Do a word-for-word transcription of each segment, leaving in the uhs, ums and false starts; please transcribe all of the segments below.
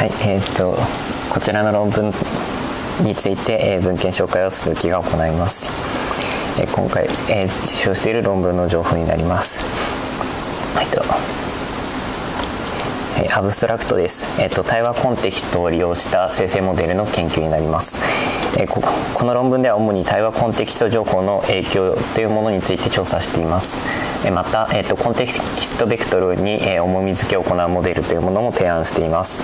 はい、えーと、こちらの論文について、えー、文献紹介を鈴木が行います。えー、今回、えー、実証している論文の情報になります。えーとえー、アブストラクトです。えーと、対話コンテキストを利用した生成モデルの研究になります。えー、こ, この論文では主に対話コンテキスト情報の影響というものについて調査しています。えー、また、えーと、コンテキストベクトルに、えー、重み付けを行うモデルというものも提案しています。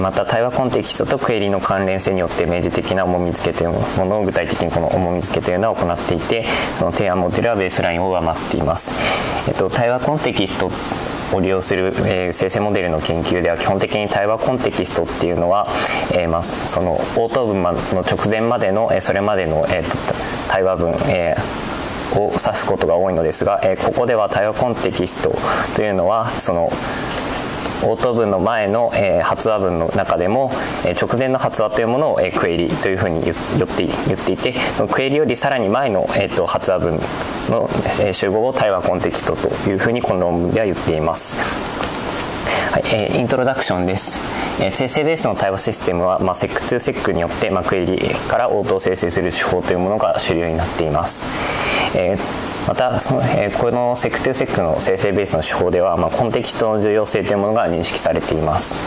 また対話コンテキストとクエリの関連性によって明示的な重み付けというものを具体的にこの重み付けというのを行っていて、その提案モデルはベースラインを上回っています。えっと、対話コンテキストを利用する、えー、生成モデルの研究では基本的に対話コンテキストっていうのは、えーまあ、その応答文の直前までの、えー、それまでの、えー、と対話文、えーを指すことが多いのですが、えー、ここでは対話コンテキストというのはその応答文の前の、えー、発話文の中でも、えー、直前の発話というものを、えー、クエリというふうに言って、言っていて、そのクエリよりさらに前の、えー、と発話文の、えー、集合を対話コンテキストというふうにこの論文では言っています。はい、えー、イントロダクションです。えー、生成ベースの対話システムは、まあ、セックツーセック によって、まあ、クエリから応答を生成する手法というものが主流になっています。えー、またその、えー、この セックツーセック の生成ベースの手法では、まあ、コンテキストの重要性というものが認識されています。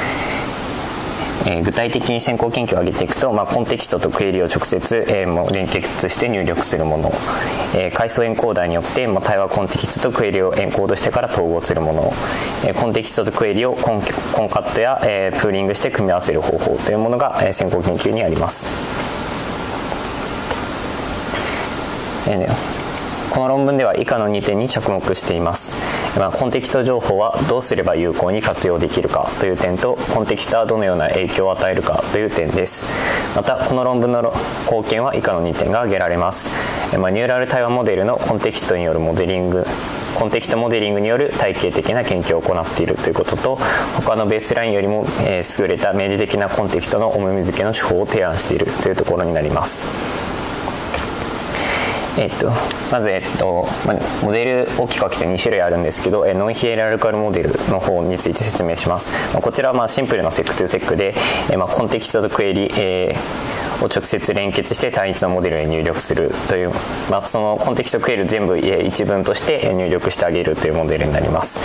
えー、具体的に先行研究を挙げていくと、まあ、コンテキストとクエリを直接、えー、もう連結して入力するもの、えー、階層エンコーダーによって、まあ、対話コンテキストとクエリをエンコードしてから統合するもの、えー、コンテキストとクエリをコン、コンカットや、えー、プーリングして組み合わせる方法というものが、えー、先行研究にあります。えーねこの論文では以下のにてんに着目しています。まあ、コンテキスト情報はどうすれば有効に活用できるかという点と、コンテキストはどのような影響を与えるかという点です。またこの論文の貢献は以下のにてんが挙げられます。まあ、ニューラル対話モデルのコンテキストによるモデリングコンテキストモデリングによる体系的な研究を行っているということと、他のベースラインよりも優れた明示的なコンテキストの重み付けの手法を提案しているというところになります。えっと、まず、えっと、モデル大きく分けてに種類あるんですけど、ノンヒエラルカルモデルの方について説明します。こちらはまあシンプルなセックツーセックで、まあ、コンテキストとクエリ、えー、を直接連結して単一のモデルに入力するという、まあ、そのコンテキストクエリ全部一文として入力してあげるというモデルになります。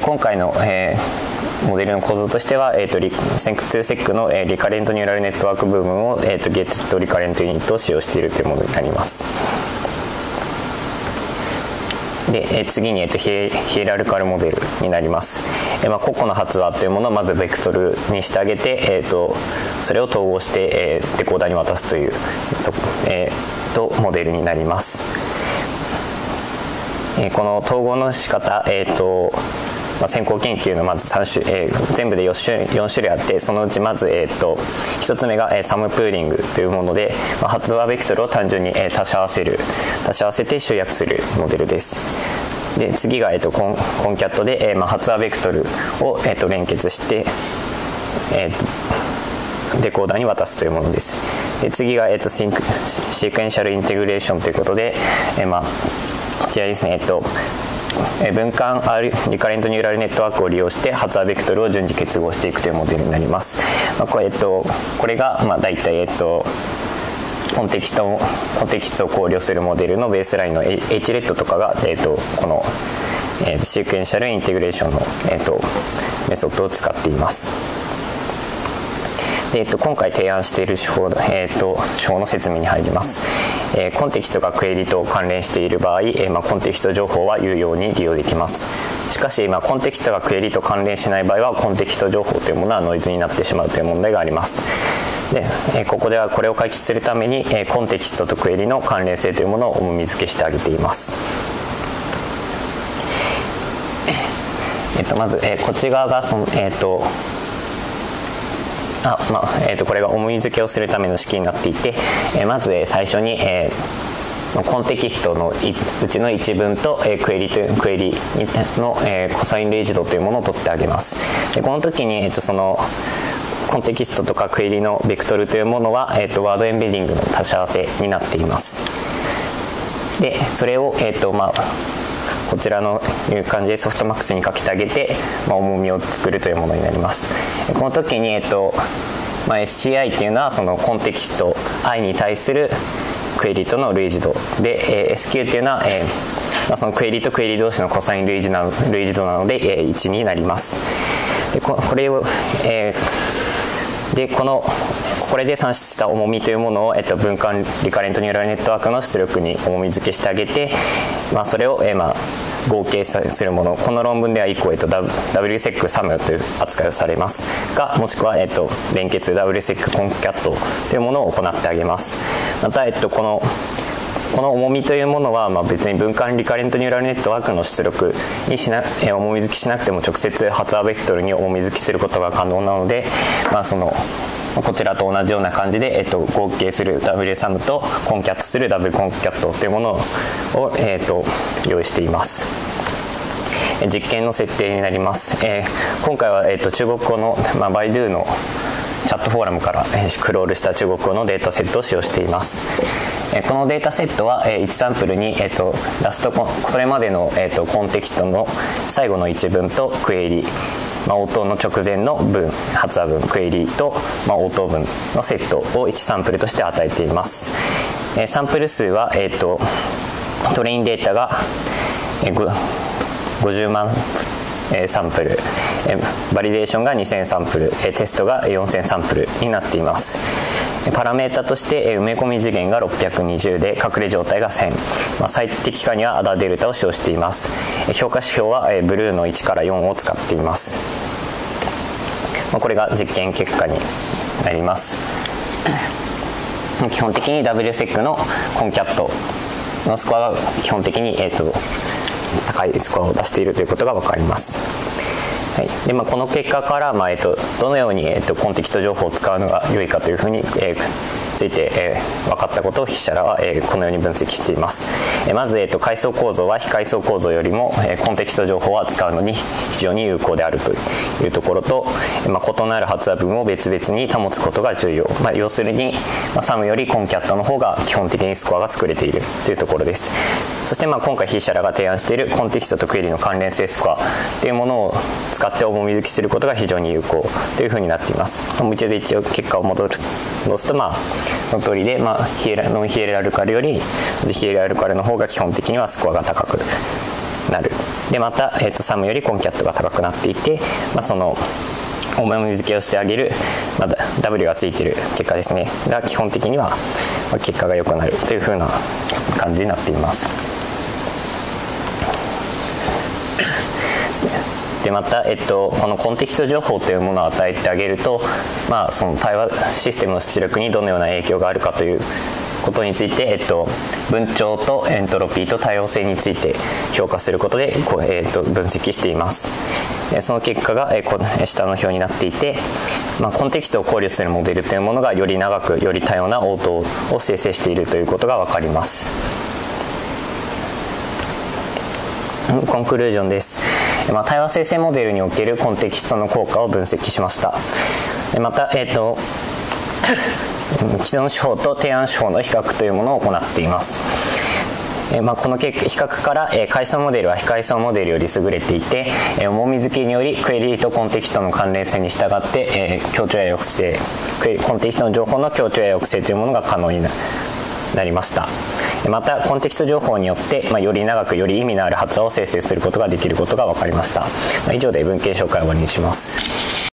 今回の、えーモデルの構造としては、えーと、セックツーセック の、えー、リカレントニューラルネットワーク部分を、えーと、ゲットリカレントユニットを使用しているというものになります。で、えー、次に、えーと、ヒエ、ヒエラルカルモデルになります。えーまあ、個々の発話というものをまずベクトルにしてあげて、えーと、それを統合して、えー、デコーダーに渡すという、えーと、モデルになります。えー、この統合の仕方、えーとまあ、先行研究のまずさん種、えー、全部でよんしゅるいあって、そのうちまず、えー、とひとつめが、えー、サムプーリングというもので、まあ、発話ベクトルを単純に、えー、足し合わせる足し合わせて集約するモデルです。で次が、えー、とコンコンキャットで、えーまあ、発話ベクトルを、えー、と連結して、えー、とデコーダーに渡すというものです。で次が、えー、とシークエンシャルインテグレーションということで、えーまあ、こちらですね、えーと分間リカレントニューラルネットワークを利用して発話ベクトルを順次結合していくというモデルになります。まあ、これ、えっと、これがまあ大体、えっと、コンテキストをコンテキストを考慮するモデルのベースラインの エイチレッド とかが、えっと、この、えっと、シークエンシャルインテグレーションの、えっと、メソッドを使っています。でえっと、今回提案している手法、えっと、手法の説明に入ります。えー、コンテキストがクエリと関連している場合、えーまあ、コンテキスト情報は有用に利用できます。しかし、まあ、コンテキストがクエリと関連しない場合はコンテキスト情報というものはノイズになってしまうという問題があります。で、えー、ここではこれを解決するために、えー、コンテキストとクエリの関連性というものを重み付けしてあげています。えっと、まず、えー、こっち側がその、えーとあまあえー、とこれが重み付けをするための式になっていて、えー、まず、えー、最初に、えー、コンテキストのうちの一文と、えー、クエリというクエリの、えー、コサインレイジ度というものを取ってあげます。でこの時に、えー、とそのコンテキストとかクエリのベクトルというものは、えー、とワードエンベディングの足し合わせになっています。でそれを、えーとまあこちらのいう感じでソフトマックスに書き上げて、まあ、重みを作るというものになります。この時に、えっとまあ、エスシーアイ っていうのはそのコンテキスト アイ に対するクエリとの類似度で、えー、エスキュー っていうのは、えーまあ、そのクエリとクエリ同士のコサイン類似な、類似度なので、えー、いちになります。で こ, これを、えー、でこのこれで算出した重みというものを、えっと、分間リカレントニューラルネットワークの出力に重み付けしてあげて、まあ、それを、えーまあ、合計するもの、この論文では以降、えっと、ダブリューセックサム という扱いをされますが、もしくは、えっと、連結 ダブリューセックコンキャット というものを行ってあげます。また、えっと、このこの重みというものは、まあ、別に分間リカレントニューラルネットワークの出力にしな重み付きしなくても直接発話ベクトルに重み付きすることが可能なので、まあ、そのこちらと同じような感じで、えっと、合計する ダブリューエスユーエム とコンキャットする ダブリューコンキャット というものを、えっと、用意しています。実験の設定になります。えー、今回は、えっと、中国語の、まあ、Baidu のチャットフォーラムからクロールした中国語のデータセットを使用しています。このデータセットはいちサンプルにラストそれまでのコンテキストの最後の一文とクエリ、応答の直前の文、発話文、クエリと応答文のセットをいちサンプルとして与えています。サンプル数はトレインデータがごじゅうまんサンプル、バリデーションがにせんサンプル、テストがよんせんサンプルになっています。パラメータとして埋め込み次元がろっぴゃくにじゅうで、隠れ状態がせん、最適化にはアダデルタを使用しています。評価指標はブルーのいちからよんを使っています。これが実験結果になります。基本的に ダブリューセック のコンキャットのスコアが基本的にえっと高いスコアを出しているということが分かります。はい。で、まあ、この結果から、まあえっと、どのように、えっと、コンテキスト情報を使うのが良いかというふうに、えー、ついて、えー、分かったことを筆者らは、えー、このように分析しています。えー、まず、えっと、階層構造は非階層構造よりも、えー、コンテキスト情報を扱うのに非常に有効であるというところと、まあ、異なる発話文を別々に保つことが重要、まあ、要するに、まあ、サム よりコンキャットの方が基本的にスコアが優れているというところです。そして、まあ、今回筆者らが提案しているコンテキストとクエリの関連性スコアというものを使って重みづきすることが非常に有効というふうになっています。もう一度一応結果を戻すと、まあ、その通りで、まあ、ヒエラノンヒエラルカルよりヒエラルカルの方が基本的にはスコアが高くなる。で、また、えっと、サム よりコンキャットが高くなっていて、まあ、その重みづけをしてあげる、まあ、ダブリュー がついている結果ですねが基本的には結果が良くなるというふうな感じになっています。で、また、えっと、このコンテキスト情報というものを与えてあげると、まあ、その対話システムの出力にどのような影響があるかということについて、えっと、文調とエントロピーと多様性について評価することで、えっと、分析しています。その結果が下の表になっていて、まあ、コンテキストを考慮するモデルというものがより長くより多様な応答を生成しているということが分かります。コンクルージョンです。まあ、対話生成モデルにおけるコンテキストの効果を分析しました。また、えーと、既存手法と提案手法の比較というものを行っています。まあ、この比較から階層モデルは非階層モデルより優れていて、重みづきによりクエリとコンテキストの関連性に従って強調や抑制、コンテキストの情報の強調や抑制というものが可能になるなりました。また、コンテキスト情報によって、まあ、より長くより意味のある発話を生成することができることが分かりました。まあ、以上で文献紹介を終わりにします。